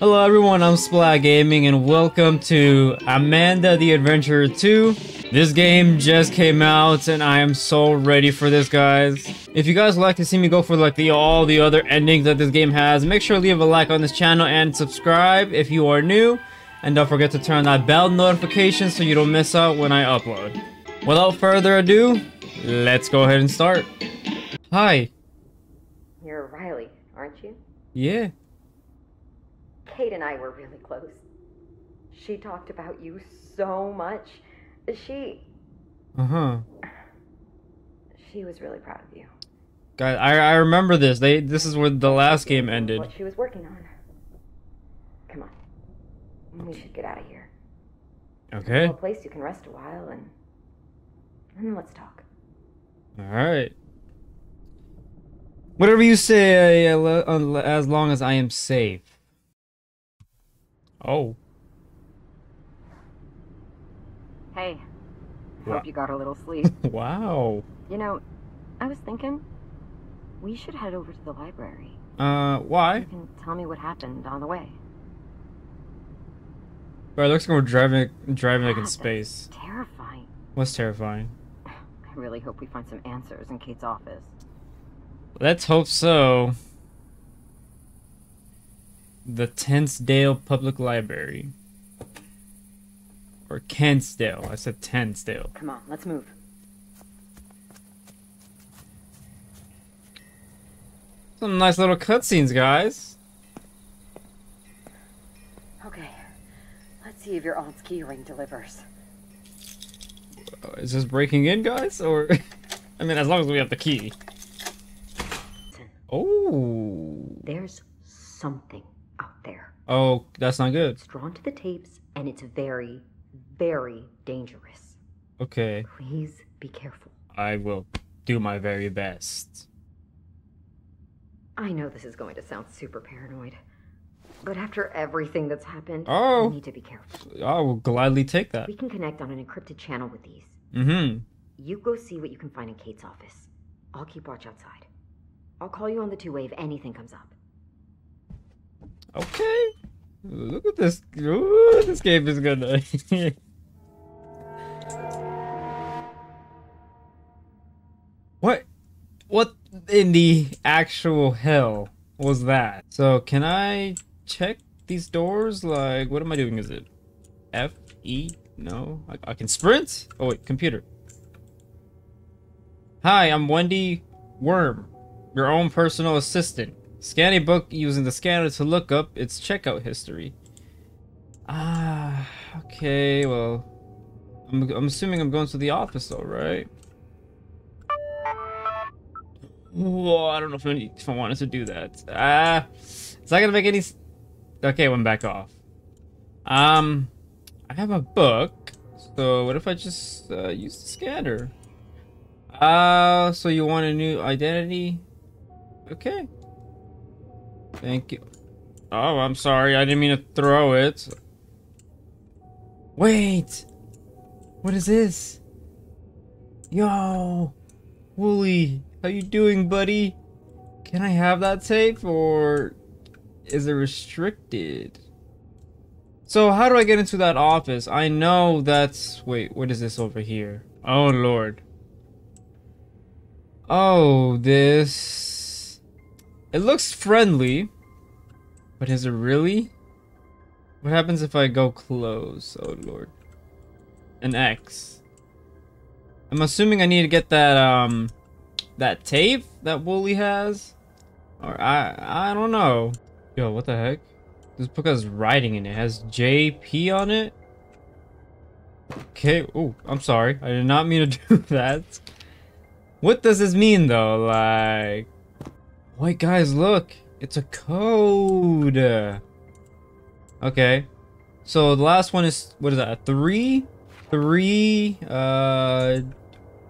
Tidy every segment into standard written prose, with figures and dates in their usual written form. Hello everyone, I'm SplatGaming and welcome to Amanda the Adventurer 2. This game just came out and I am so ready for this, guys. If you guys would like to see me go for like all the other endings that this game has, make sure to leave a like on this channel and subscribe if you are new. And don't forget to turn on that bell notification so you don't miss out when I upload. Without further ado, let's go ahead and start. Hi. You're Riley, aren't you? Yeah. Kate and I were really close. She talked about you so much. She was really proud of you. God, I remember this. This is where the last game ended. What she was working on. Come on. We should get out of here. Okay. A place you can rest a while and let's talk. All right. Whatever you say, as long as I am safe. Oh. Hey. Hope you got a little sleep. Wow. You know, I was thinking we should head over to the library. Why? You can tell me what happened on the way. But it looks like we're driving like in space. Terrifying. What's terrifying? I really hope we find some answers in Kate's office. Let's hope so. The Kensdale Public Library. Or Kensdale. I said Kensdale. Come on, let's move. Some nice little cutscenes, guys. Okay. Let's see if your aunt's keyring delivers. Is this breaking in, guys? Or, I mean, as long as we have the key. Oh. There's something. Oh, that's not good. It's drawn to the tapes, and it's very, very dangerous. Okay. Please be careful. I will do my very best. I know this is going to sound super paranoid, but after everything that's happened, we need to be careful. I will gladly take that. We can connect on an encrypted channel with these. Mm-hmm. You go see what you can find in Kate's office. I'll keep watch outside. I'll call you on the two-way if anything comes up. Okay, look at this. Ooh, this game is gonna. What? What in the actual hell was that? So can I check these doors? Like, what am I doing? Is it F, E? No, I can sprint. Oh wait, computer. Hi, I'm Wendy Worm, your own personal assistant. Scan a book using the scanner to look up its checkout history. Ah, okay, well, I'm assuming I'm going to the office though, right? Whoa, I don't know if I wanted to do that. It's not gonna make any. Okay, I went back off. I have a book, so what if I just use the scanner? So you want a new identity? Okay. Thank you. Oh, I'm sorry. I didn't mean to throw it. Wait. What is this? Yo. Wooly. How you doing, buddy? Can I have that tape or is it restricted? So how do I get into that office? I know that's... Wait, what is this over here? Oh, Lord. Oh, this... It looks friendly, but is it really? What happens if I go close? Oh Lord, an X. I'm assuming I need to get that that tape that Wooly has, or I don't know. Yo, what the heck? This book has writing in it. It has JP on it. Okay. Oh, I'm sorry. I did not mean to do that. What does this mean though? Like. Wait, guys, look! It's a code! Okay. So the last one is... What is that? A 3? 3... I'm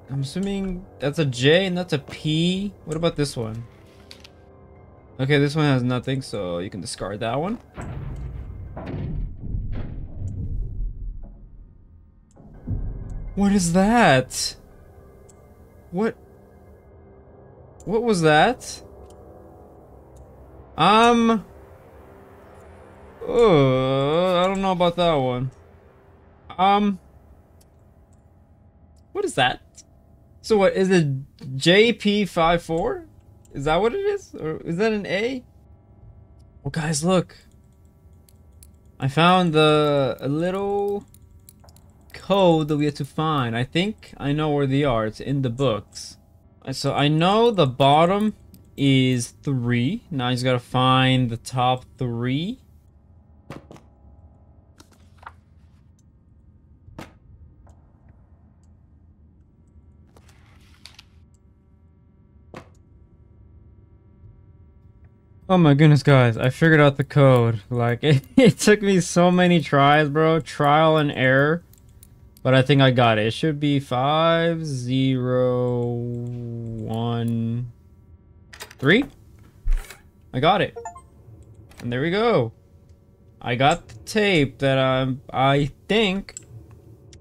assuming that's a J and that's a P. What about this one? Okay, this one has nothing, so you can discard that one. What is that? What? What was that? I don't know about that one. What is that? So what is it? JP54? Is that what it is? Or is that an A? Well, guys, look. I found a little code that we had to find. I think I know where they are. It's in the books. So I know the bottom is 3. Now I just gotta find the top 3. Oh my goodness, guys, I figured out the code. Like, it took me so many tries, bro. Trial and error. But I think I got it. It should be 5013. I got it. And there we go. I got the tape that I think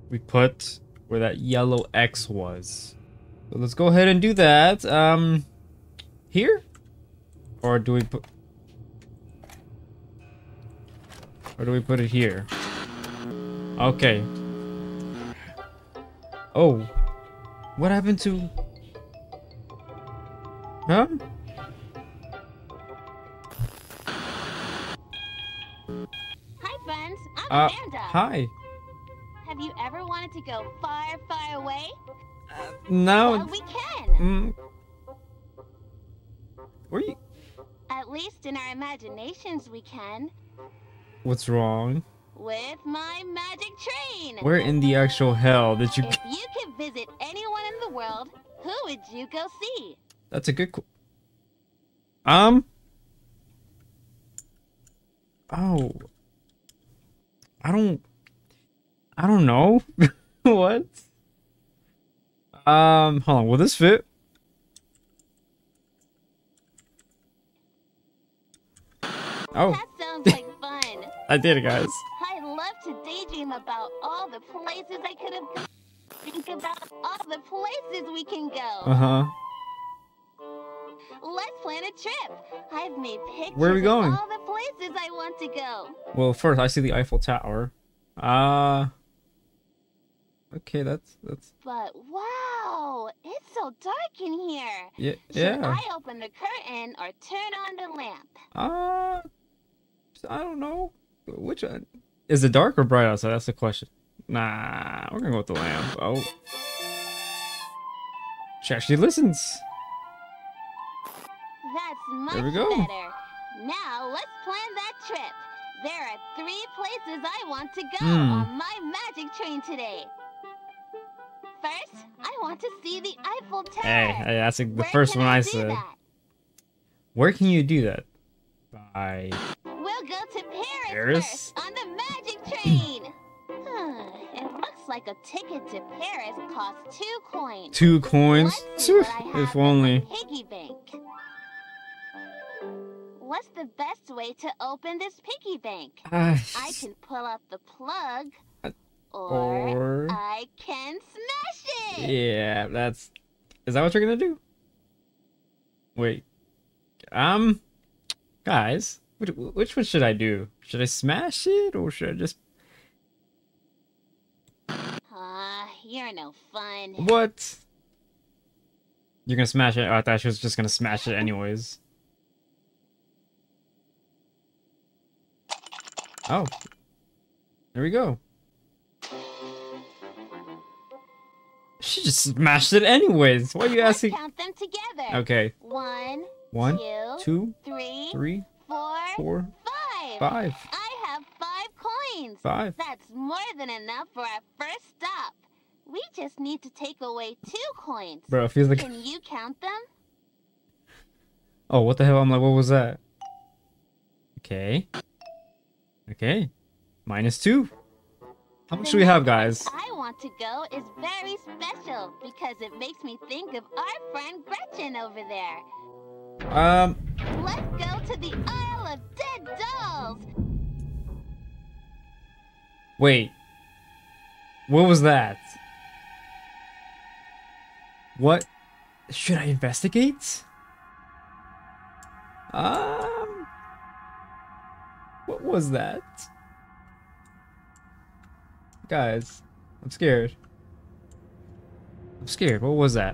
we put where that yellow X was. So let's go ahead and do that. Here? Or do we put... Or do we put it here? Okay. Oh. What happened to... Huh? Hi, friends. I'm Amanda. Hi. Have you ever wanted to go far, far away? No. Well, we can. Where are you... At least in our imaginations we can. What's wrong? With my magic train! Where in the actual hell did you... If you could visit anyone in the world, who would you go see? That's a good... Oh. I don't know. What? Hold on, will this fit? Oh. That sounds like fun. I did it, guys. I love to daydream about all the places I could have gone. Think about all the places we can go. Let's plan a trip. I've made pictures Where are we going? Of all the places I want to go. Well, first I see the Eiffel Tower. Okay, that's. But wow, it's so dark in here. Yeah. Should I open the curtain or turn on the lamp? I don't know. Which one? Is it dark or bright outside? That's the question. Nah, we're gonna go with the lamp. Oh, she actually listens. That's much there we go. Better. Now let's plan that trip. There are 3 places I want to go on my magic train today. First, I want to see the Eiffel Tower. Hey, that's the first one I said. Where can you do that? By... We'll go to Paris first on the magic train. It looks like a ticket to Paris costs 2 coins. 2 coins? If only. Piggy bank. What's the best way to open this piggy bank? I can pull out the plug. Or I can smash it! Yeah, that's... Is that what you're gonna do? Wait. Guys, which one should I do? Should I smash it, or should I just... You're no fun. What? You're gonna smash it? Oh, I thought she was just gonna smash it anyways. Oh. There we go. She just smashed it anyways. Why are you asking? Let's count them together. Okay. 1, 2, 3, 4, 5. I have 5 coins. 5. That's more than enough for our first stop. We just need to take away 2 coins. Bro, it feels like... Can you count them? Oh, what the hell? I'm like, what was that? Okay. Okay. -2. How much do we have, guys? I want to go is very special because it makes me think of our friend Gretchen over there. Let's go to the Isle of Dead Dolls. Wait. What was that? What? Should I investigate? What was that? Guys, I'm scared. I'm scared. What was that?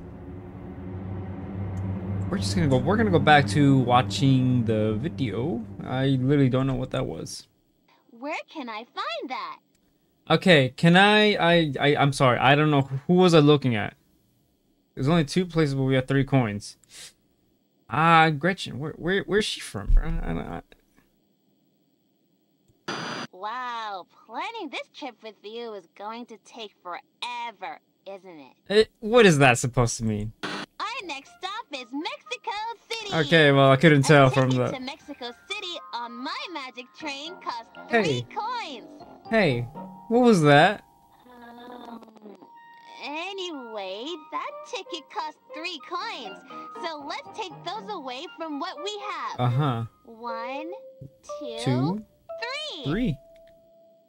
We're just gonna go. We're gonna go back to watching the video. I literally don't know what that was. Where can I find that? Okay, can I'm sorry. I don't know who was I looking at. There's only two places where we have 3 coins. Ah, Gretchen. Where's she from, bro? Wow, planning this trip with you is going to take forever, isn't it? What is that supposed to mean? Our next stop is Mexico City. Okay, well, I couldn't tell from the. To Mexico City on my magic train cost 3 coins. Hey, what was that? Anyway, that ticket cost 3 coins, so let's take those away from what we have. Uh-huh. 1, 2, 3. 3.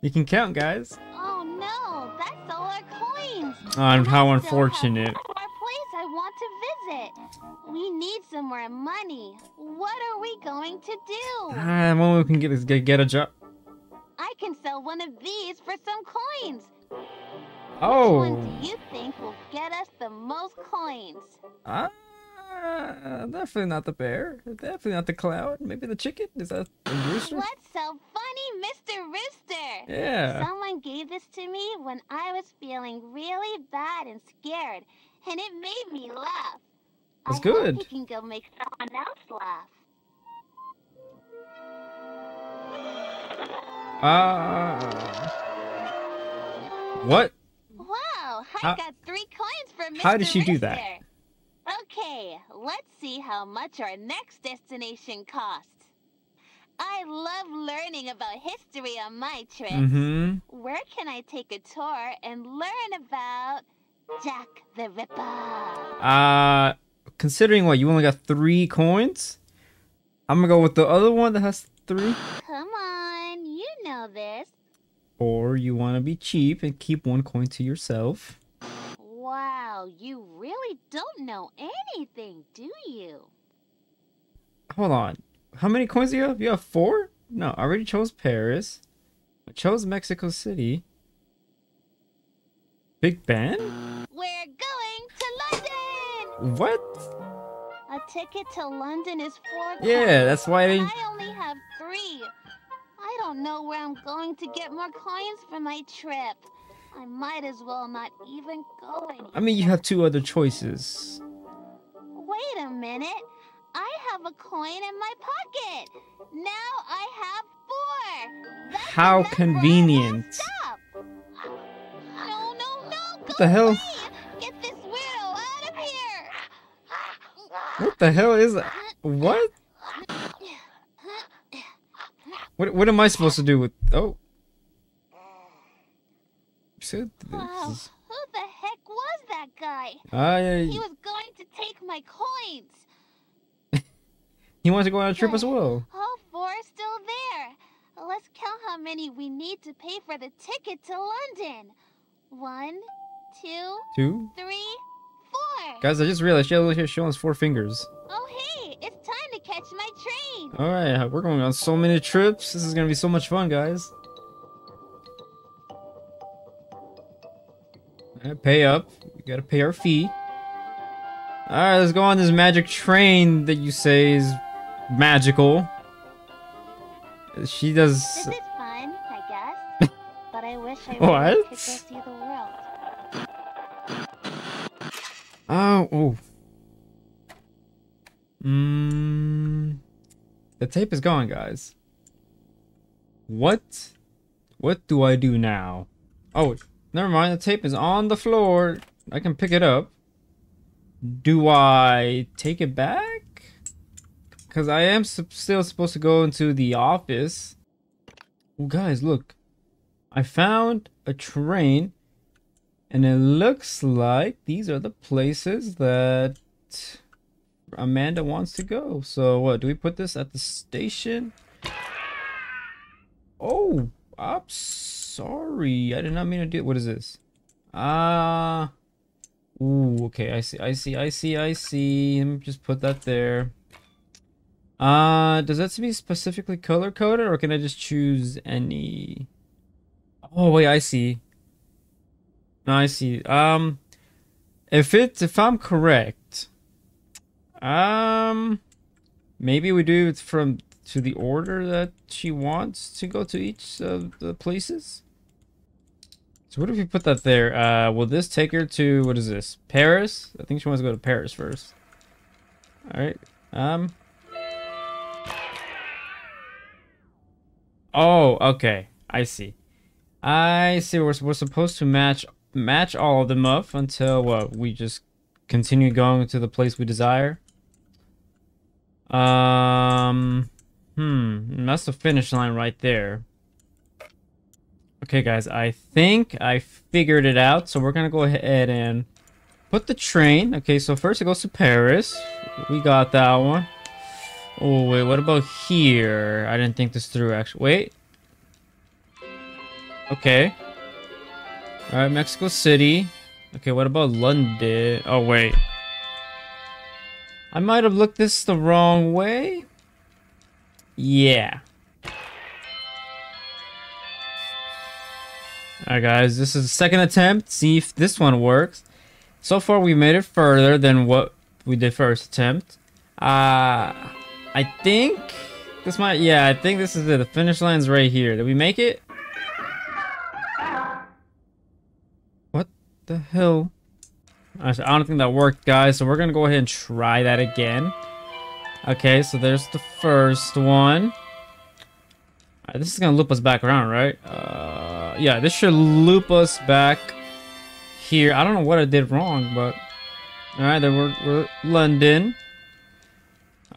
You can count, guys. Oh no, that's all our coins. How unfortunate. Our place I want to visit. We need some more money. What are we going to do? Well, we can get a job. I can sell one of these for some coins. Oh. Which one do you think will get us the most coins? Definitely not the bear. Definitely not the clown. Maybe the chicken? Is that the rooster? What's so funny, Mr. Rooster? Yeah. Someone gave this to me when I was feeling really bad and scared, and it made me laugh. That's good. I hope you can go make someone else laugh. What? Wow! I got 3 coins for Mr. How did she do that? Okay, let's see how much our next destination costs. I love learning about history on my trip. Mm-hmm. Where can I take a tour and learn about Jack the Ripper? Considering what, you only got 3 coins? I'm gonna go with the other one that has 3. Come on, you know this. Or you want to be cheap and keep 1 coin to yourself. Wow, you really don't know anything, do you? Hold on. How many coins do you have? You have 4? No, I already chose Paris. I chose Mexico City. Big Ben? We're going to London! What? A ticket to London is 4 coins. Yeah, that's why I only have 3. I don't know where I'm going to get more coins for my trip. I might as well not even go anywhere. I mean, you have 2 other choices. Wait a minute. I have a coin in my pocket. Now I have 4. That's how convenient. Stop. No. What the hell? Get this weirdo out of here. What the hell is that? What? What am I supposed to do with... Oh. Wow, who the heck was that guy? He was going to take my coins. He wanted to go on a trip as well. All 4 are still there. Let's count how many we need to pay for the ticket to London. 1, 2, 3, 4. Guys, I just realized she's showing us 4 fingers. Oh, hey, it's time to catch my train. All right, we're going on so many trips. This is going to be so much fun, guys. Pay up. We gotta pay our fee. Alright, let's go on this magic train that you say is magical. She does. This is fun, I guess. But I wish I really could go see the world. The tape is gone, guys. What? What do I do now? Oh. Never mind, the tape is on the floor. I can pick it up. Do I take it back? Because I am still supposed to go into the office. Oh, guys, look. I found a train. And it looks like these are the places that Amanda wants to go. So, what? Do we put this at the station? Oh, sorry, I did not mean to do it. What is this? Okay, I see. Let me just put that there. Does that be specifically color coded or can I just choose any? Oh wait, I see. No, I see. If I'm correct, maybe we do it from to the order that she wants to go to each of the places. So what if we put that there? Will this take her to, what is this? Paris? I think she wants to go to Paris first. Alright. Oh, okay. I see. I see. We're supposed to match all of them up until, what, we just continue going to the place we desire. That's the finish line right there. Okay, guys, I think I figured it out. So we're going to go ahead and put the train. Okay, so first it goes to Paris. We got that one. Oh, wait, what about here? I didn't think this through, actually. Wait. Okay. All right, Mexico City. Okay, what about London? Oh, wait. I might have looked this the wrong way. Yeah. Alright guys, this is the second attempt. See if this one works. So far we made it further than what we did first attempt. I think this might, yeah, I think this is it. The finish line's right here. Did we make it? What the hell? I don't think that worked, guys, so we're gonna go ahead and try that again. Okay, so there's the first one. Alright, this is gonna loop us back around, right? Yeah, this should loop us back here. I don't know what I did wrong, but... Alright, then we're London.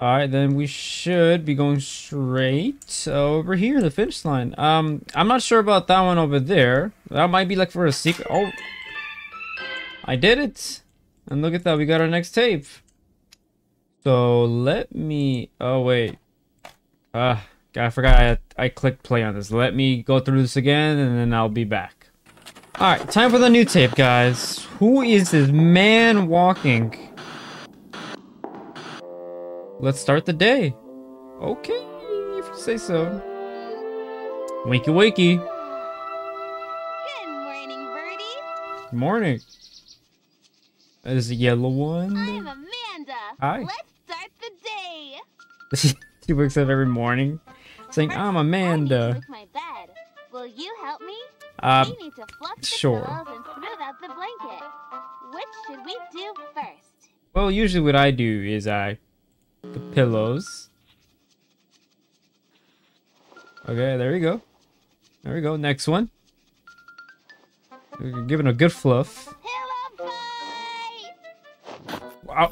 Alright, then we should be going straight over here, the finish line. I'm not sure about that one over there. That might be like for a secret. Oh! I did it! And look at that, we got our next tape. So, let me... Oh, wait. I forgot I clicked play on this. Let me go through this again and then I'll be back. Alright, time for the new tape, guys. Who is this man walking? Let's start the day. Okay, if you say so. Wakey wakey. Good morning, birdie. Good morning. That is a yellow one. I'm Amanda. Hi. Let's start the day. She wakes up every morning saying, I'm Amanda. Will you help me? We need to fluff the towels and smooth out the blanket. Which should we do first? Well, usually what I do is I the pillows. Okay, there we go. There we go. Next one. We're giving a good fluff. Pillow fight! Wow.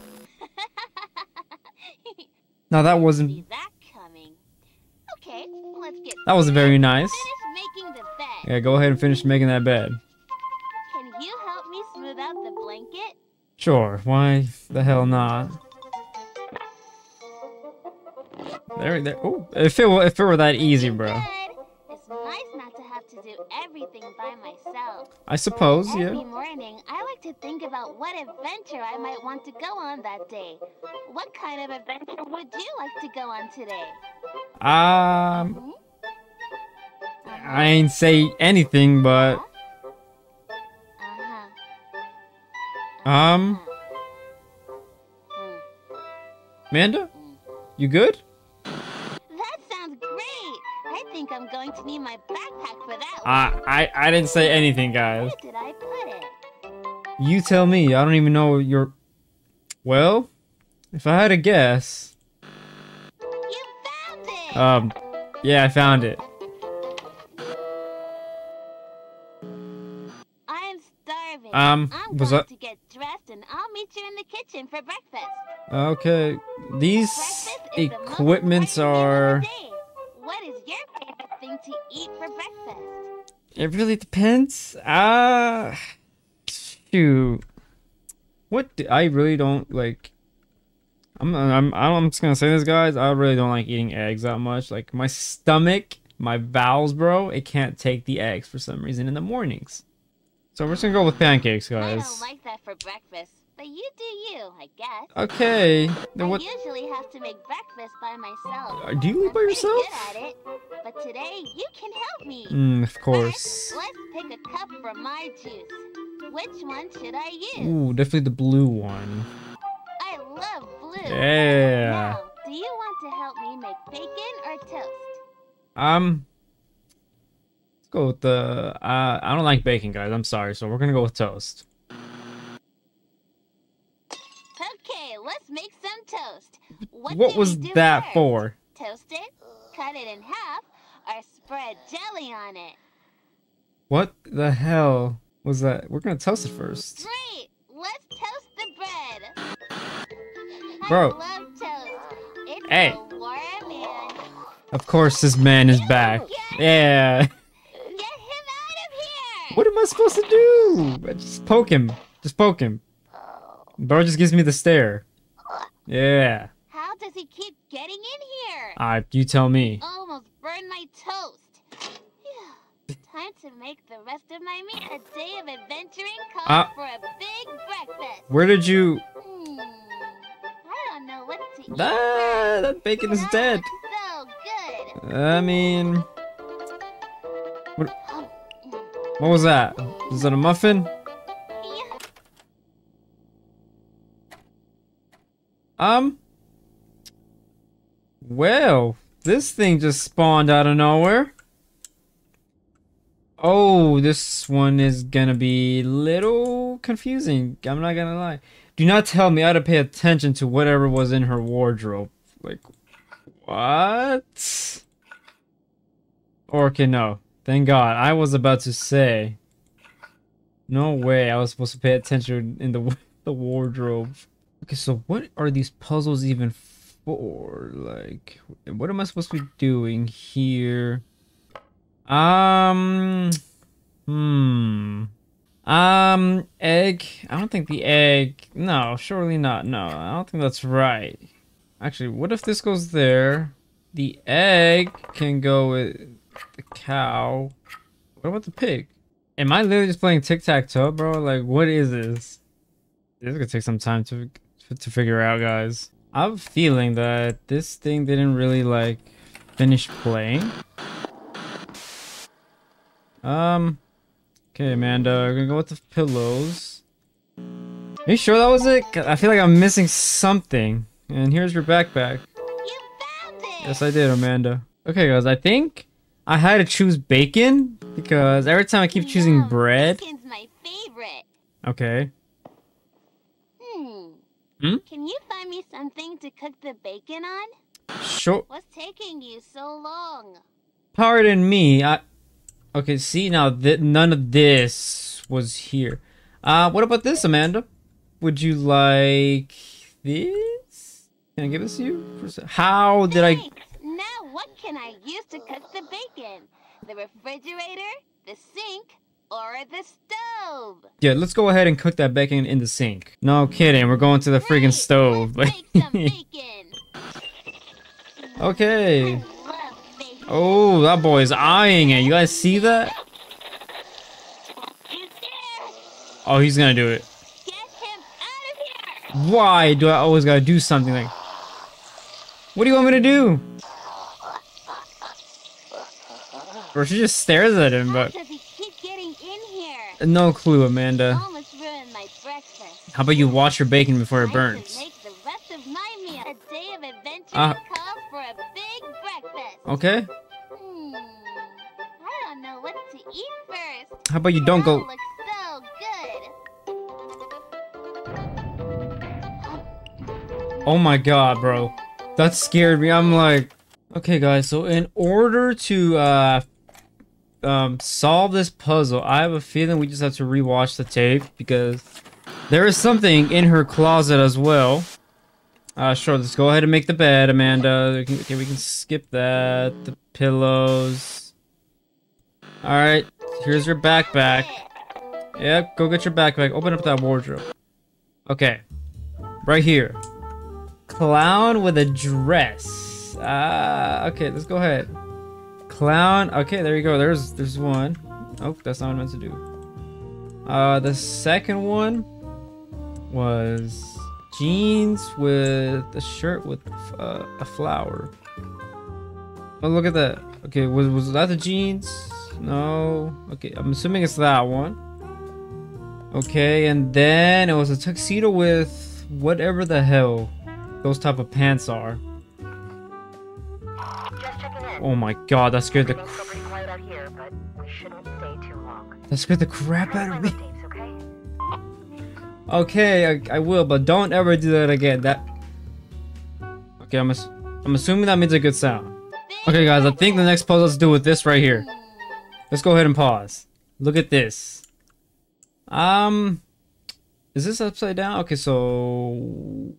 Now that wasn't. Okay, let's get. That was very nice. Finish making the bed. Yeah, go ahead and finish making that bed. Can you help me smooth out the blanket? Sure. Why the hell not? There. Oh, if it were that easy, bro. It's nice not to have to do everything by myself. I suppose, yeah. Every morning, I like to think about what adventure I might want to go on that day. What kind of adventure would you like to go on today? I ain't say anything, but... Amanda? You good? I think I'm going to need my backpack for that one. I didn't say anything, guys. Where did I put it? You tell me. I don't even know your... Well, if I had a guess... You found it! Yeah, I found it. I'm starving. I'm going to get dressed and I'll meet you in the kitchen for breakfast. Okay. These equipments are... What is your favorite thing to eat for breakfast? It really depends. Shoot. What do, I really don't like. I'm just gonna say this, guys. I really don't like eating eggs that much. Like my stomach, my bowels, bro. It can't take the eggs for some reason in the mornings. So we're just gonna go with pancakes, guys. I don't like that for breakfast. But you do you, I guess. Okay. Then what? I usually have to make breakfast by myself. Do you live by yourself? I'm pretty good at it, but today you can help me. Of course. First, let's pick a cup from my juice. Which one should I use? Ooh, definitely the blue one. I love blue. Yeah. Now, do you want to help me make bacon or toast? Let's go with the. I don't like bacon, guys. I'm sorry. So we're gonna go with toast. Let's make some toast. What was that first? For? Toast it, cut it in half, or spread jelly on it. What the hell was that? We're gonna toast it first. Great! Let's toast the bread. Bro. I love toast. It's hey. So warm and... Of course this man is back. Yeah. Get him out of here! What am I supposed to do? Just poke him. Just poke him. Bro just gives me the stare. Yeah. How does he keep getting in here? You tell me. Almost burned my toast. Phew. Time to make the rest of my meal. A day of adventuring calls for a big breakfast. Where did you... I don't know what to eat. Ah, that bacon is dead. So good. I mean... What was that? Was that a muffin? Well, this thing just spawned out of nowhere. Oh, this one is gonna be a little confusing. I'm not gonna lie. Do not tell me I had to pay attention to whatever was in her wardrobe. Like, what? Or, okay, no. Thank God. I was about to say. No way I was supposed to pay attention in the wardrobe. Okay, so what are these puzzles even for? Like, what am I supposed to be doing here? Egg? I don't think the egg... No, surely not. No, I don't think that's right. Actually, what if this goes there? The egg can go with the cow. What about the pig? Am I literally just playing tic-tac-toe, bro? Like, what is this? This is gonna take some time to figure out, guys. I have a feeling that this thing didn't really like finish playing. Okay, Amanda, we're gonna go with the pillows. Are you sure that was it? I feel like I'm missing something. And here's your backpack. You found it! Yes, I did, Amanda. Okay, guys, I think I had to choose bacon because every time I keep choosing bread. Bacon's my favorite. Okay. Can you find me something to cook the bacon on? Sure. What's taking you so long? Pardon me. Okay, see, now none of this was here. What about this, Amanda? Would you like this? Can I give this to you? How did I... Now what can I use to cook the bacon? The refrigerator, the sink... or the stove. Yeah, let's go ahead and cook that bacon in the sink. No kidding, we're going to the freaking stove. Let's make some bacon. Okay. I love bacon. Oh, that boy is eyeing it. You guys see that? Oh, he's gonna do it. Get him out of here. Why do I always gotta do something like... What do you want me to do? Or she just stares at him, but... No clue, Amanda. Almost ruined my breakfast. How about you wash your bacon before it burns? Make the rest of my meal. A day of adventure calls for a big breakfast. Okay. I don't know what to eat first. How about you don't go... Looks so good. Oh my god, bro. That scared me. I'm like... Okay, guys, so in order to, solve this puzzle, I have a feeling we just have to rewatch the tape because there is something in her closet as well. Sure, let's go ahead and make the bed, Amanda. Okay, we can skip that. The pillows. Alright, here's your backpack. Yep, go get your backpack. Open up that wardrobe. Okay. Right here. Clown with a dress. Okay, let's go ahead. Clown. Okay, there you go. There's one. Oh, that's not what I meant to do. The second one. was jeans with a shirt with a flower. Oh, look at that. Okay, was that the jeans? No. Okay, I'm assuming it's that one. Okay, and then it was a tuxedo with whatever the hell those type of pants are. Oh my god, that scared the crap out of me. Okay, I will, but don't ever do that again. That. Okay, I'm assuming that means a good sound. Okay, guys, I think the next puzzle has to do with this right here. Let's go ahead and pause. Look at this. Is this upside down? Okay, so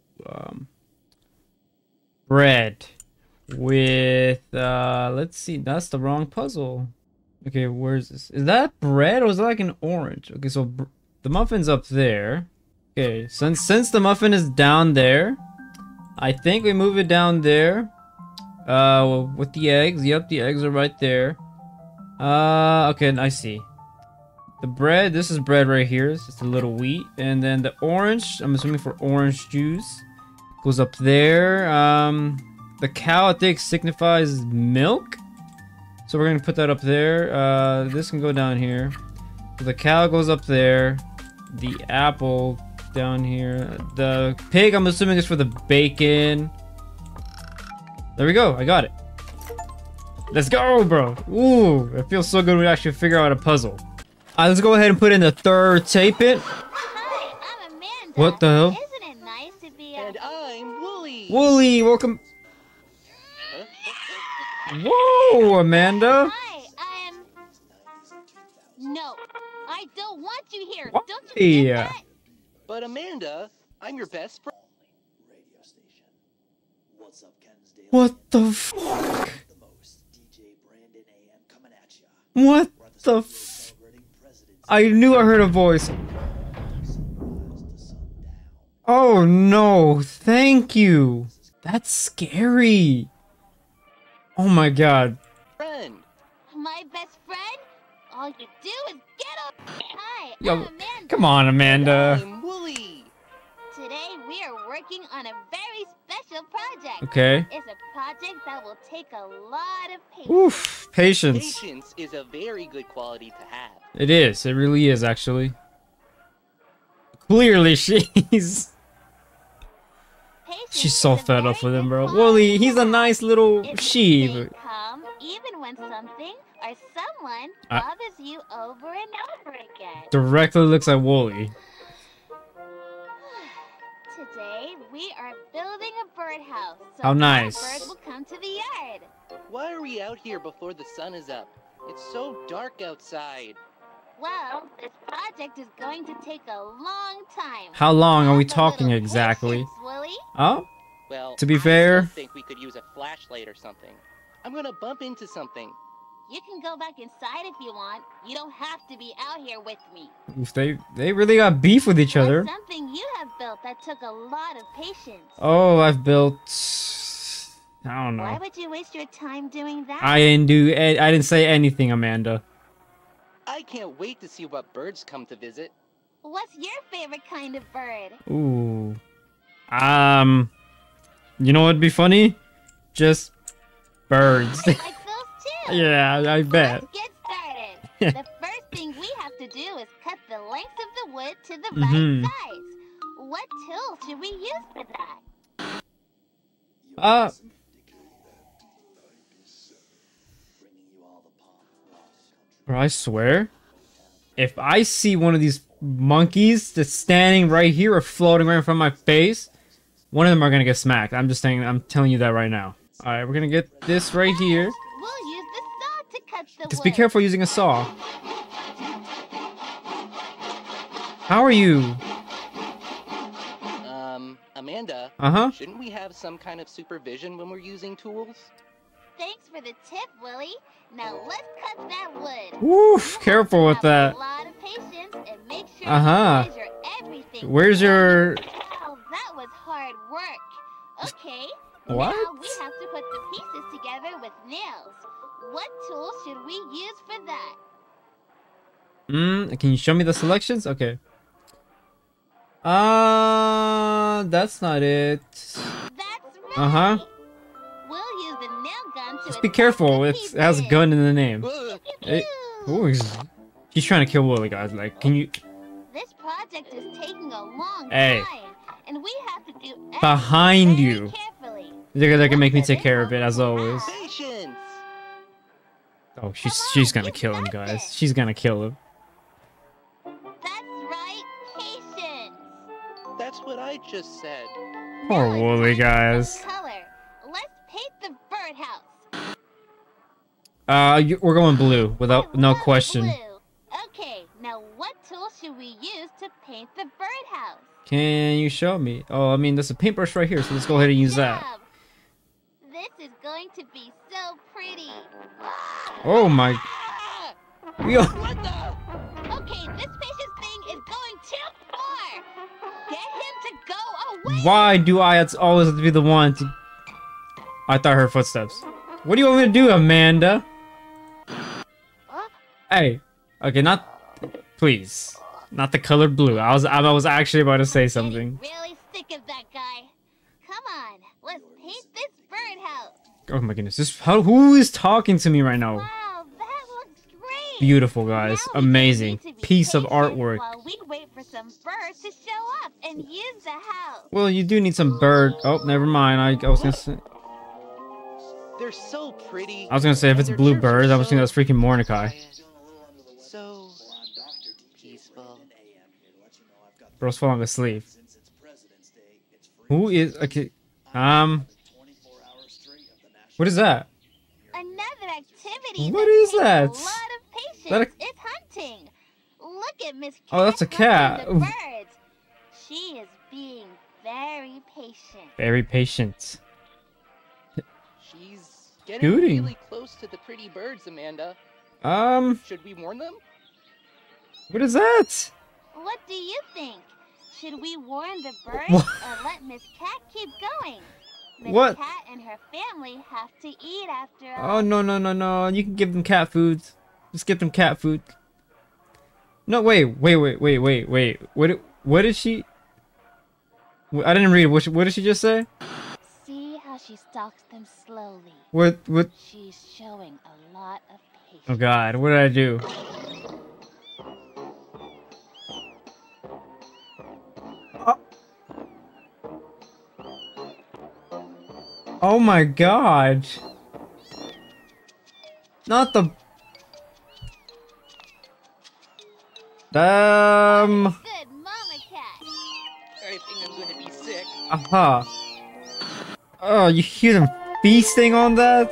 bread with let's see. That's the wrong puzzle. Okay, where is this? Is that bread or is that like an orange? Okay, so the muffin's up there. Okay, since the muffin is down there, I think we move it down there. With the eggs. Yep, the eggs are right there. Okay, I see. The bread. This is bread right here. It's just a little wheat, and then the orange. I'm assuming for orange juice goes up there. The cow I think signifies milk, so we're gonna put that up there. This can go down here. So the cow goes up there. The apple down here. The pig I'm assuming is for the bacon. There we go. I got it. Let's go, bro. Ooh, it feels so good we actually figure out a puzzle. Alright, let's go ahead and put in the third tape it. Hi, I'm Amanda. What the hell? Isn't it nice to be a... And I'm Wooly. Wooly, welcome. Whoa, Amanda. Hi, I'm... No, I don't want you here. Why? Don't you get that? But Amanda, I'm your best friend. What the fuck? What the f... I knew I heard a voice. Oh no, thank you. That's scary. Oh my god. Friend. My best friend? All you do is get up. Hi, I'm Amanda. Come on, Amanda. I'm Wooly. Today we are working on a very special project. Okay. It's a project that will take a lot of patience. Oof, patience. Patience is a very good quality to have. It is. It really is, actually. Clearly, she's so fed up with him, bro. Wooly, he's a nice little sheep. Even when something or someone bothers you over and over again. Directly looks at Wooly. Today we are building a birdhouse. So how nice. Birds will come to the yard. Why are we out here before the sun is up? It's so dark outside. Well, this project is going to take a long time. How long are we talking exactly? Patience, oh? Well, to be fair, I think we could use a flashlight or something. I'm gonna bump into something. You can go back inside if you want. You don't have to be out here with me. They really got beef with each other. That's something you have built that took a lot of patience. Oh, I've built... I don't know. Why would you waste your time doing that? I didn't say anything, Amanda. I can't wait to see what birds come to visit. What's your favorite kind of bird? Ooh. You know what'd be funny? Just birds. Yeah, I bet. Let's get started. The first thing we have to do is cut the length of the wood to the right size. What tool should we use for that? Bro, I swear, if I see one of these monkeys that's standing right here or floating right in front of my face, one of them are gonna get smacked. I'm just saying. I'm telling you that right now. All right, we're gonna get this right here. Just be careful using a saw. How are you? Amanda. Shouldn't we have some kind of supervision when we're using tools? Thanks for the tip, Wooly. Now let's cut that wood. Woof, careful with that. A lot of patience and make sure you measure everything. Where's your... Oh, that was hard work. Okay. What? Now we have to put the pieces together with nails. What tool should we use for that? Can you show me the selections? Okay. That's not it. Uh-huh. Just be careful, it has a gun in the name. Hey. Ooh, he's trying to kill Willy, guys. Like, can you... This project is taking a long time, and we have to do everything behind you. Carefully. They're gonna make me take care of it, as always. Oh, she's gonna kill him, guys. She's gonna kill him. That's right, patience. That's what I just said. Poor Wooly, guys. Let's paint the birdhouse. We're going blue without no question. Blue. Okay, now what tool should we use to paint the birdhouse? Can you show me? Oh, I mean, there's a paintbrush right here, so let's go ahead and use that. This is going to be so pretty. Oh my! We are... What the? Okay, this patient thing is going too far. Get him to go away. Why do I always have to be the one to... I thought I heard footsteps. What do you want me to do, Amanda? Huh? Hey. Okay, not... Please. Not the color blue. I was actually about to say something. Getting really sick of that guy. Come on, let's paint this birdhouse. Oh my goodness, who is talking to me right now? Wow, that looks great. Beautiful, guys. Amazing. Piece of artwork. While we wait for some birds to show up and use the house. Well, you do need some bird. Oh, never mind. I was gonna say... They're so pretty. I was gonna say, if it's blue birds, I was thinking that's freaking Mordecai. So peaceful. Bro's falling asleep. Who is... Okay, what is that? Another activity. What is that? A lot of patience. It's hunting. Look at Miss Cat. Oh, that's a cat. Birds. She is being very patient. Very patient. She's getting really close to the pretty birds, Amanda. Should we warn them? What is that? What do you think? Should we warn the birds or let Miss Cat keep going? What? Cat and her family have to eat after all. Oh, no, no, no, no. You can give them cat food. Just give them cat food. No, wait. What did she... I didn't read. What did she just say? See how she stalks them slowly. What? She's showing a lot of patience. Oh, God. What did I do? Oh my god. Not the... Good mama cat. I think I'm gonna be sick. Aha. Oh, you hear them feasting on that?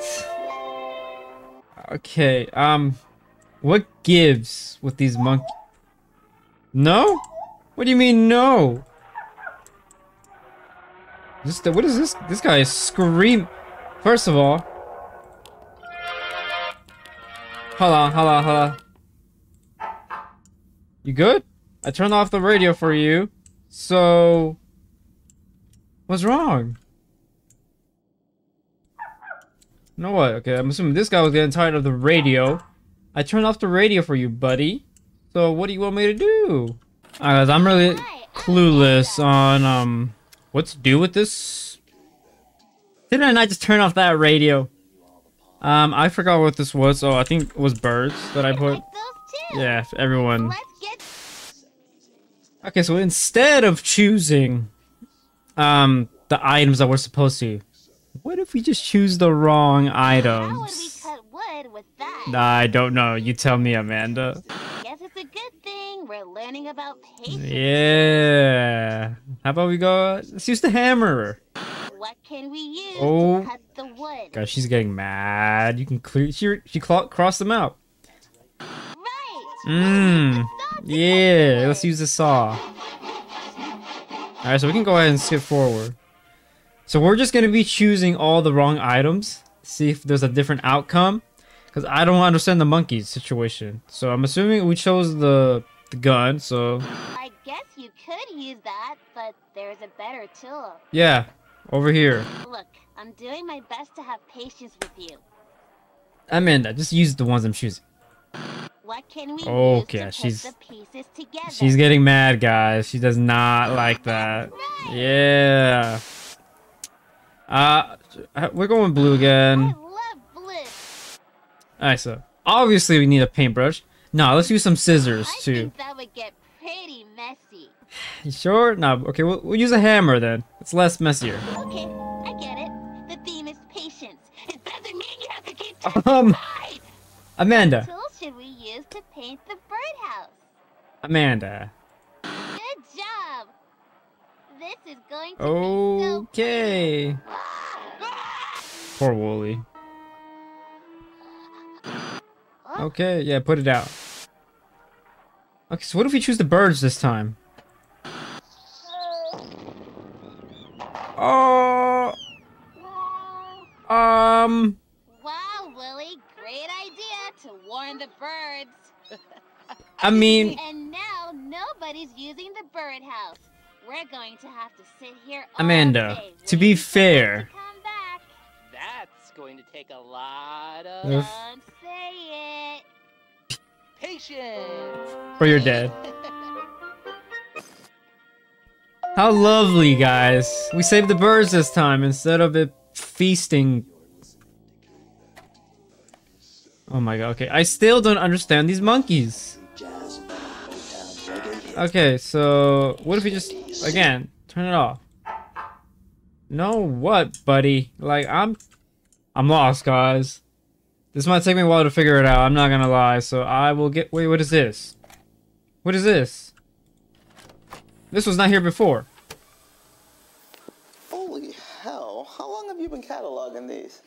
Okay, what gives with these monkeys? No? What do you mean no? What is this? This guy is screaming. First of all. Hold on. You good? I turned off the radio for you. So... What's wrong? You know what? Okay, I'm assuming this guy was getting tired of the radio. I turned off the radio for you, buddy. So what do you want me to do? Alright guys, I'm really clueless on, what to do with this? Didn't I not just turn off that radio? I forgot what this was. Oh, I think it was birds that I put. Yeah, everyone. Okay, so instead of choosing the items that we're supposed to, what if we just choose the wrong items? How would we cut wood with that? I don't know. You tell me, Amanda. Guess it's a good thing we're learning about patience. Yeah. How about we go? Let's use the hammer. What can we use to cut the wood? God, she's getting mad. You can clear. She crossed them out. Right. Yeah. Let's use the saw. All right, so we can go ahead and skip forward. So we're just going to be choosing all the wrong items. See if there's a different outcome. Because I don't understand the monkey's situation. So I'm assuming we chose the gun, so... I guess you could use that, but there's a better tool. Yeah, over here. Look, I'm doing my best to have patience with you. Amanda, just use the ones I'm choosing. What can we do to put the pieces together? She's getting mad, guys. She does not like that. Right. Yeah. We're going blue again. I love blue. Alright, so obviously we need a paintbrush. No, let's use some scissors too. I think that would get pretty messy. You sure? No. Okay, we'll use a hammer then. It's less messier. Okay, I get it. The theme is patience. It doesn't mean you have to keep touching sides. Amanda. To paint the birdhouse. Amanda. Good job. This is going to be so poor Wooly. Okay, yeah, put it out. Okay, so what if we choose the birds this time? Oh. Wow, Wooly, great idea to warn the birds. I mean, and now nobody's using the birdhouse. We're going to have to sit here all day. To be fair, come back. That's going to take a lot of don't say it. Patience. Or you're dead. How lovely, guys. We saved the birds this time instead of it feasting. Oh my god, okay. I still don't understand these monkeys. Okay, so what if we just, again, turn it off? No, what, buddy? Like, I'm lost, guys. This might take me a while to figure it out, I'm not gonna lie, so I will get, wait, what is this? What is this? This was not here before. Holy hell, how long have you been cataloging these?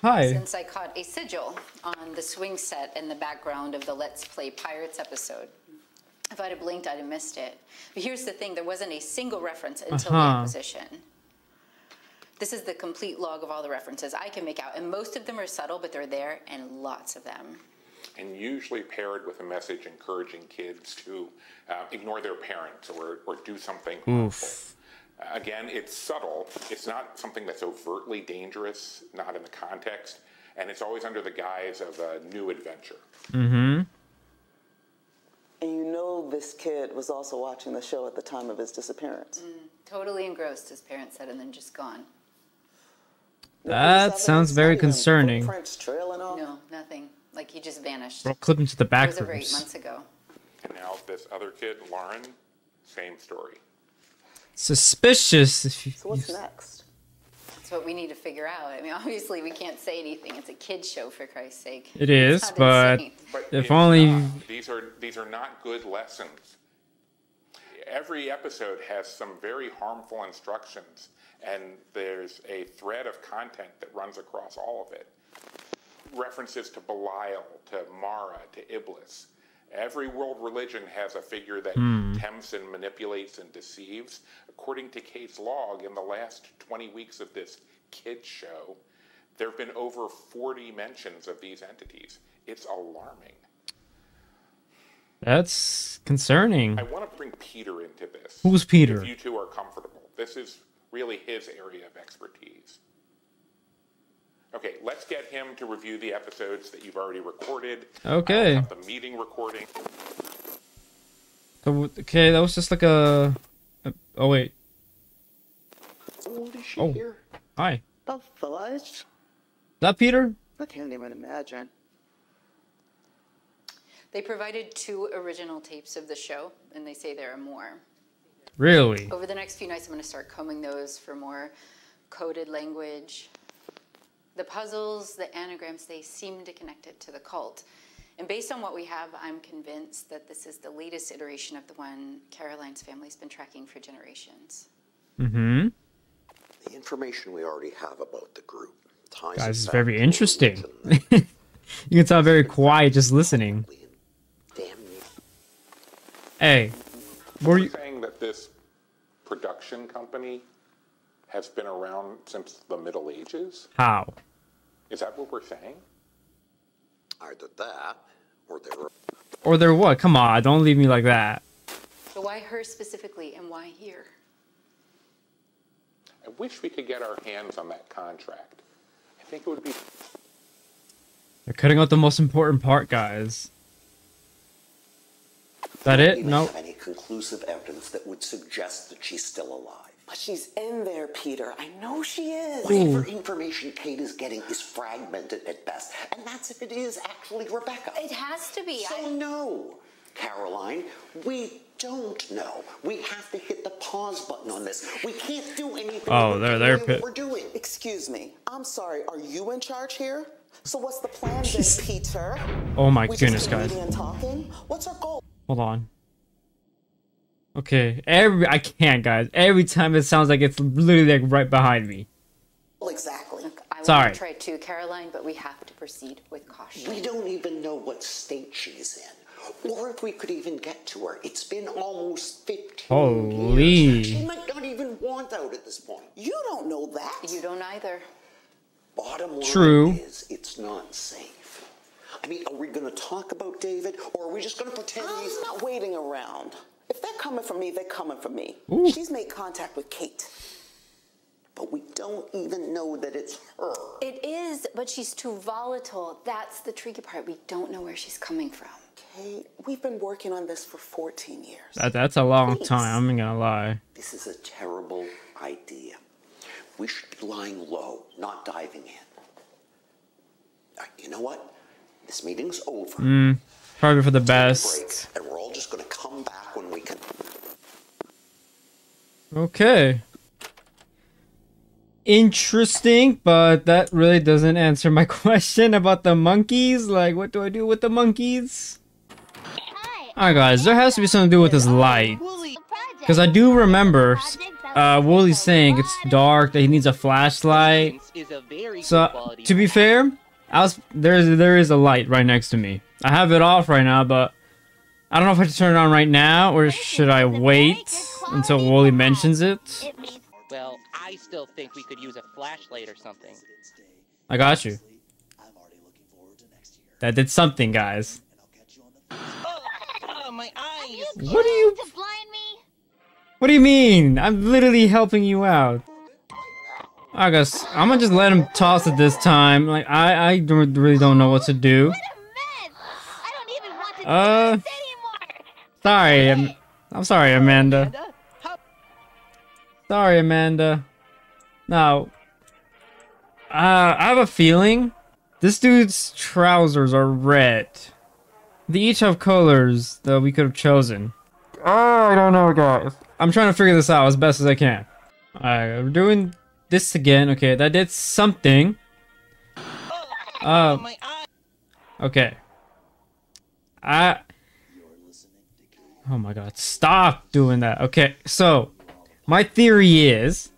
Hi. Since I caught a sigil on the swing set in the background of the Let's Play Pirates episode. If I'd have blinked, I'd have missed it. But here's the thing, there wasn't a single reference until the acquisition. This is the complete log of all the references I can make out, and most of them are subtle, but they're there, and lots of them. And usually paired with a message encouraging kids to ignore their parents or do something harmful. Again, it's subtle. It's not something that's overtly dangerous, not in the context, and it's always under the guise of a new adventure. Mm-hmm. And you know this kid was also watching the show at the time of his disappearance. Totally engrossed, his parents said, and then just gone. That sounds very concerning. No, nothing. Like, he just vanished. We'll clip him to the back rooms. It was over 8 months ago. And now this other kid, Lauren, same story. Suspicious. So what's next? That's what we need to figure out. I mean, obviously we can't say anything. It's a kid's show, for Christ's sake. It is, but if only these are not good lessons. Every episode has some very harmful instructions, and there's a thread of content that runs across all of it. References to Belial, to Mara, to Iblis. Every world religion has a figure that tempts and manipulates and deceives. According to Kate's log, in the last 20 weeks of this kids show, there have been over 40 mentions of these entities. It's alarming. That's concerning. I want to bring Peter into this. Who's Peter? If you two are comfortable. This is really his area of expertise. Okay, let's get him to review the episodes that you've already recorded. Okay. The meeting recording. Okay, that was just like a oh wait. Is she here? Hi. The village. Is that Peter? I can't even imagine. They provided 2 original tapes of the show, and they say there are more. Really? Over the next few nights, I'm going to start combing those for more coded language. The puzzles, the anagrams, they seem to connect it to the cult. And based on what we have, I'm convinced that this is the latest iteration of the one Caroline's family's been tracking for generations. Mm-hmm. The information we already have about the group. Guys, it's very interesting. You can tell very quiet just listening. Damn you. Hey, were you saying that this production company has been around since the Middle Ages? How? Is that what we're saying? Either that, or there were... Or there what? Come on, don't leave me like that. So why her specifically, and why here? I wish we could get our hands on that contract. I think it would be... They're cutting out the most important part, guys. that it? No. Have any conclusive evidence that would suggest that she's still alive. But she's in there, Peter. I know she is. Whatever information Kate is getting is fragmented at best, and that's if it is actually Rebecca. It has to be. So no, Caroline, we don't know. We have to hit the pause button on this. We can't do anything. Oh, they're what we're doing. Excuse me. I'm sorry. Are you in charge here? So what's the plan then, Peter? Oh my goodness, guys. What's our goal? Hold on. Okay, I can't, guys. Every time it sounds like it's literally like right behind me. Well, exactly. Look, I want to try too, Caroline, but we have to proceed with caution. We don't even know what state she's in, or if we could even get to her. It's been almost 15 years. She might not even want out at this point. You don't know that. You don't either. Bottom line is, it's not safe. I mean, are we going to talk about David, or are we just going to pretend he's not waiting around? If they're coming for me, they're coming for me. Ooh. She's made contact with Kate. But we don't even know that it's her. It is, but she's too volatile. That's the tricky part. We don't know where she's coming from. Kate, we've been working on this for 14 years. That's a long time, I'm not gonna lie. This is a terrible idea. We should be lying low, not diving in. You know what? This meeting's over. Probably for the best. And we're all just going to come back when we can. Okay. Interesting, but that really doesn't answer my question about the monkeys. Like, what do I do with the monkeys? Alright, guys, there has to be something to do with this light. Because I do remember... Wooly's saying it's dark, that he needs a flashlight. So, to be fair, there is a light right next to me. I have it off right now, but I don't know if I should turn it on right now, or should I wait until Wooly mentions it? Well, I still think we could use a flashlight or something. I got you. That did something, guys. Oh, my eyes. What are you... What do you mean? I'm literally helping you out. I guess I'm gonna just let him toss it this time. Like I really don't know what to do. What a mess. I don't even want to do this anymore. Sorry, I'm sorry, Amanda. Sorry, Amanda. Now, I have a feeling this dude's trousers are red. They each have colors that we could have chosen. Oh, I don't know, guys. I'm trying to figure this out as best as I can. Alright, we're doing this again. Okay, that did something. Okay. Oh my god, stop doing that. Okay, so, my theory is...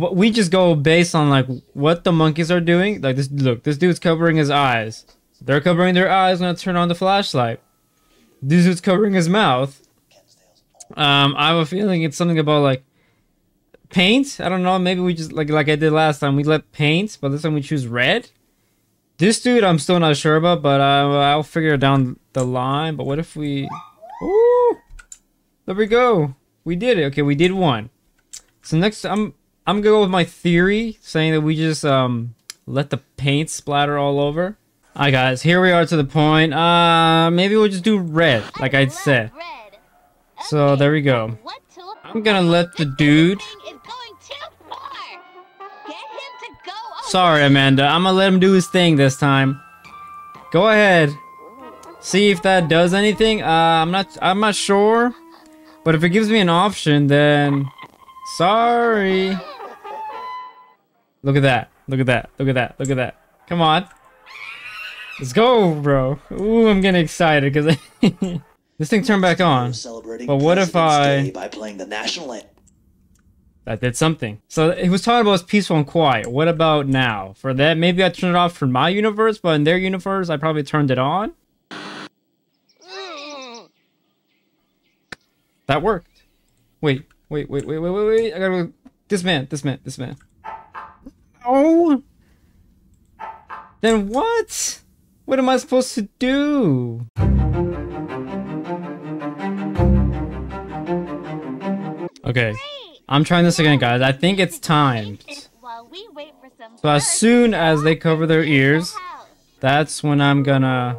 We just go based on, like, what the monkeys are doing. Like, this. Look, this dude's covering his eyes. They're covering their eyes when I turn on the flashlight. This dude's covering his mouth. I have a feeling it's something about like paint. I don't know, maybe we just like I did last time, we let paint, but this time we choose red. This dude I'm still not sure about, but I'll figure it down the line. But what if we there we go, we did it. Okay, we did one. So next I'm gonna go with my theory saying that we just let the paint splatter all over. Alright guys, here we are to the point. Maybe we'll just do red like I said. So there we go. I'm gonna let the dude. Sorry, Amanda. I'm gonna let him do his thing this time. Go ahead. See if that does anything. I'm not sure. But if it gives me an option, then sorry. Look at that. Look at that. Look at that. Look at that. Come on. Let's go, bro. Ooh, I'm getting excited because I this thing turned back on. But what if I... by playing the national anthem. That did something. So it was talking about peaceful and quiet. What about now? For that, maybe I turned it off for my universe, but in their universe, I probably turned it on. That worked. Wait. I gotta go. This man. Oh! Then what? What am I supposed to do? Okay, I'm trying this again, guys. I think it's timed. So as soon as they cover their ears, that's when I'm gonna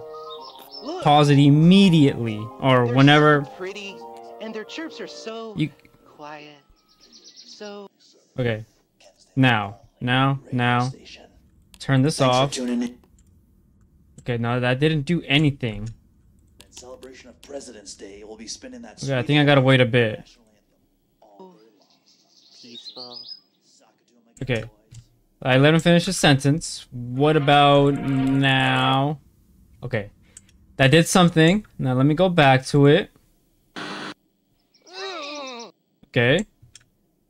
pause it immediately or whenever. So pretty, and their chirps are so quiet. So okay. Now. Turn this off. Okay, now that didn't do anything. Celebration of President's Day, we'll be spending that. Okay, I think I gotta wait a bit. Peaceful. Okay. I let him finish his sentence. What about now? Okay. That did something. Now let me go back to it. Okay.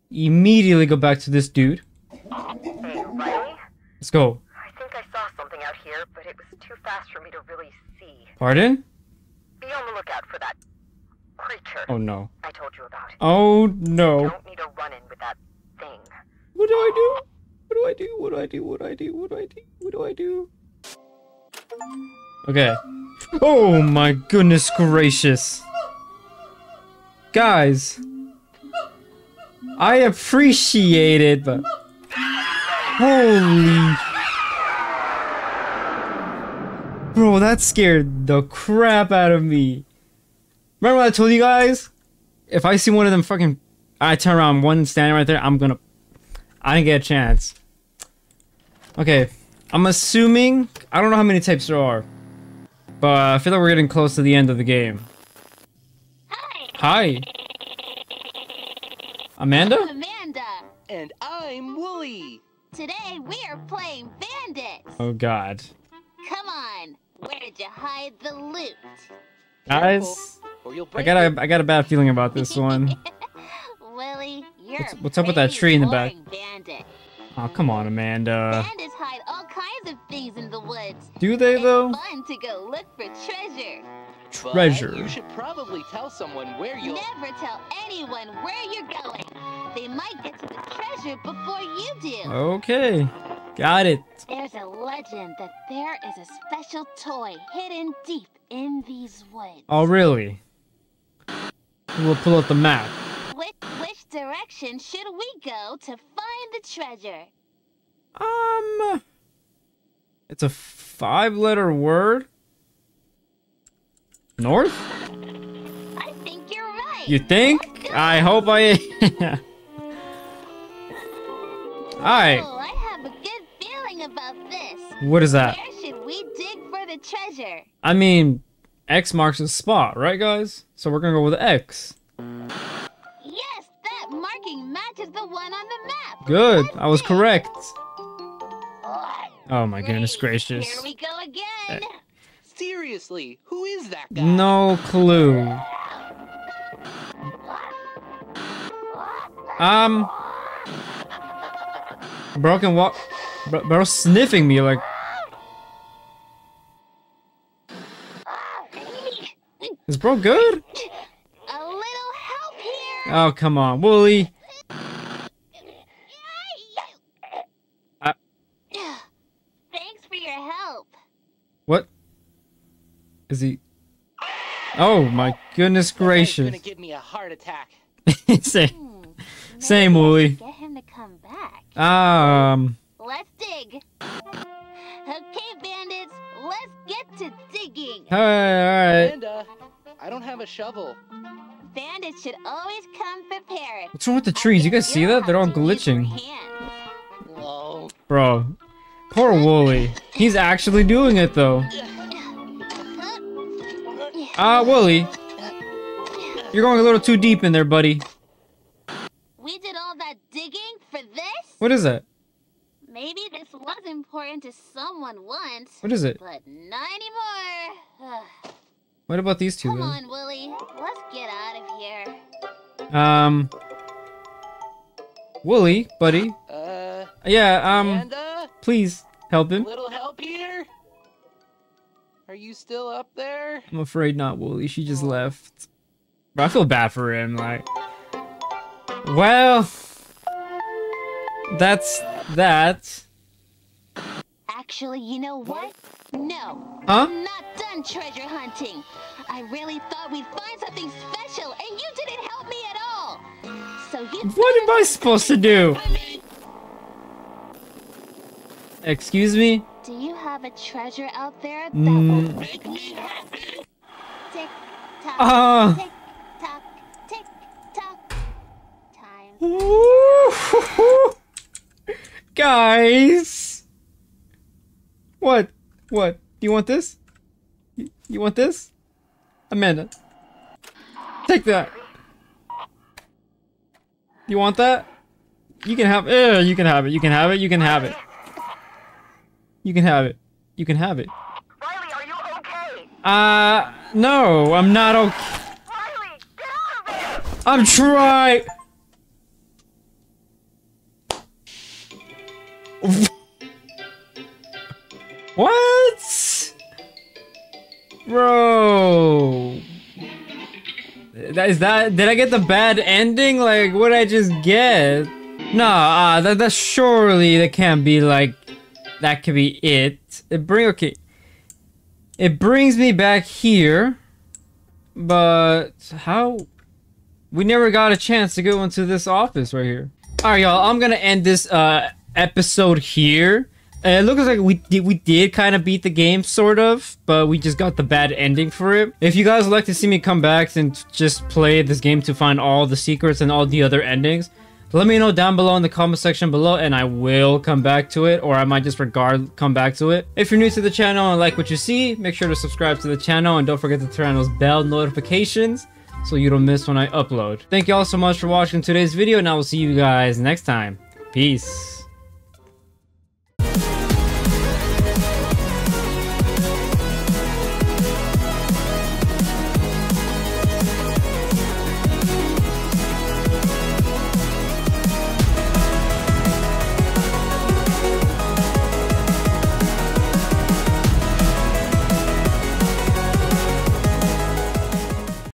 Immediately go back to this dude. Hey, Riley? Let's go. I think I saw something out here, but it was too fast for me to really see. Pardon? Be on the lookout for that creature. Oh no. I told you about it. Oh no. You don't need to run in with that thing. What do I do? What do I do? What do I do? What do I do? What do I do? What do I do? Okay. Oh my goodness gracious. Guys. I appreciate it, but... Holy... Bro, that scared the crap out of me. Remember what I told you guys? If I see one of them fucking... I turn around, one standing right there, I'm gonna... I didn't get a chance. Okay, I'm assuming... I don't know how many types there are. But I feel like we're getting close to the end of the game. Hi! Amanda? I'm Amanda! And I'm Wooly! Today we're playing Bandit! Oh god. Come on! Where did you hide the loot? Guys, I got a bad feeling about this one. Wooly, you're what's up with that tree in the back? Bandit. Oh, come on, Amanda. Bandits hide all kinds of things in the woods. Do they, though? It's fun to go look for treasure. Treasure. But you should probably tell someone where you'll... Never tell anyone where you're going. They might get to the treasure before you do. Okay. Got it. There's a legend that there is a special toy hidden deep in these woods. Oh, really? We'll pull up the map. Which direction should we go to find the treasure? It's a 5-letter word. North? I think you're right. You think? I hope I am. Alright. Oh, I have a good feeling about this. What is that? Where should we dig for the treasure? I mean, X marks the spot, right guys? So we're gonna go with X. Yes, that marking matches the one on the map. Good, I was correct. Oh my goodness gracious. Here we go again. Seriously, who is that guy? No clue. Broken walk. Bro sniffing me like. Is bro good? A little help here. Oh come on, Wooly. Thanks for your help. What? Is he? Oh my goodness gracious! He's gonna give me a heart attack. Same, Wooly. Get him to come back. Let's dig. Okay, bandits, let's get to digging. All right. Amanda, I don't have a shovel. Bandits should always come prepared. What's wrong with the trees? You guys see that? They're all glitching. Whoa. Bro, poor Wooly. He's actually doing it though. Wooly, you're going a little too deep in there, buddy. We did all that digging for this? What is it? Maybe this was important to someone once. What is it? But not anymore. What about these two? Come on, Wooly. Let's get out of here. Wooly, buddy. Yeah, Amanda? Please help him. A little help here? Are you still up there? I'm afraid not, Wooly. She just left. Bro, I feel bad for him. Like, well, that's that. Actually, you know what? No. Huh? I'm not done treasure hunting. I really thought we'd find something special, and you didn't help me at all. So you. What am I supposed to do? Excuse me? Do you have a treasure out there that will make me happy? Tick tock, tick tock. Time. Guys, what? What? You want this? You want this? Amanda, take that. You want that? You can have it. You can have it. You can have it. You can have it. You can have it. You can have it. Riley, are you okay? No, I'm not okay. Riley, get out of there! I'm trying. What? Bro. Is that, did I get the bad ending? Like, what did I just get? Nah, that surely that can't be like, that could be it. It brings me back here, but how? We never got a chance to go into this office right here. All right, y'all, I'm gonna end this episode here. It looks like we did kind of beat the game, sort of, but we just got the bad ending for it. If you guys would like to see me come back and just play this game to find all the secrets and all the other endings, let me know down below in the comment section below, and I will come back to it, or I might just come back to it. If you're new to the channel and like what you see, make sure to subscribe to the channel, and don't forget to turn on those bell notifications so you don't miss when I upload. Thank you all so much for watching today's video, and I will see you guys next time. Peace.